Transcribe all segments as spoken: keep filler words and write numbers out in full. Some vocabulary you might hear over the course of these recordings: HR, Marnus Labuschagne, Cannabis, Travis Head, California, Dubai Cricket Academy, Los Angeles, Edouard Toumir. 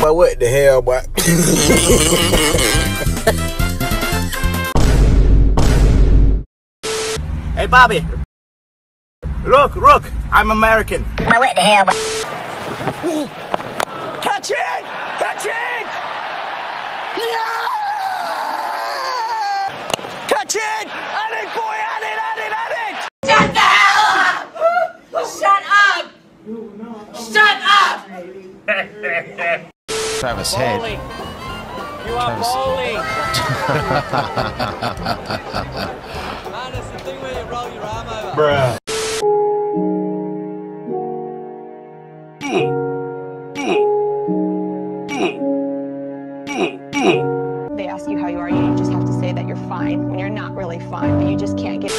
But what the hell, boy? Hey, Bobby. Look, look, I'm American. But what the hell, boy? Catch it! Catch it! Yeah! Catch it! At it, boy! At it! At it! At it! Shut the hell up! Shut up! Shut up! Travis Head. You are bowling. Marnus, the thing where you roll your arm over. Bruh. They ask you how you are, you just have to say that you're fine when you're not really fine, but you just can't get.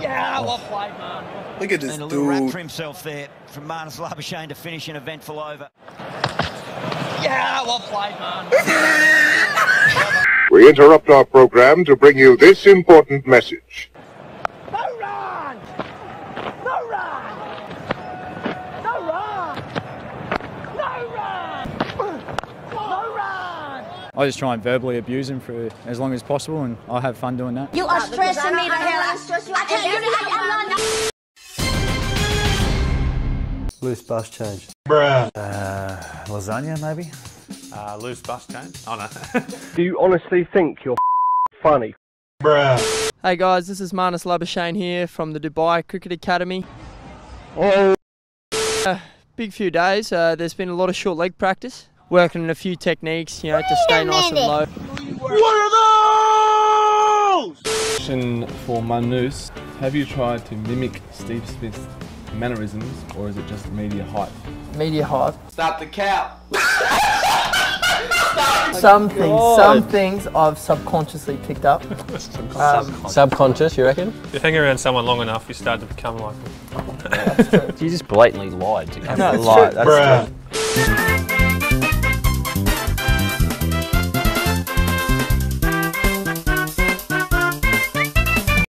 Yeah, well played, man. Look at this dude. And a little rap for himself there from Marnus Labuschagne to finish an eventful over. Yeah, well played, man. We interrupt our program to bring you this important message. No run! No run! No run! No run! No run! I just try and verbally abuse him for as long as possible, and I have fun doing that. You are stressing me to hell. I stress you. I can't do it. Loose bus change. Bruh. Uh, lasagna, maybe? Uh, loose bus change? Oh, no. Do you honestly think you're funny? Bruh. Hey, guys, this is Marnus Labuschagne here from the Dubai Cricket Academy. Oh. Uh, big few days. Uh, there's been a lot of short leg practice. Working on a few techniques, you know, Wait to stay nice and low. What are those? Question for Marnus. Have you tried to mimic Steve Smith's mannerisms, or is it just media hype? Media hype. Stop the cow. Some things, God. some things I've subconsciously picked up. um, subconscious, you reckon? If you hang around someone long enough, you start to become like them. You just blatantly lied to come. No, lied. That's true.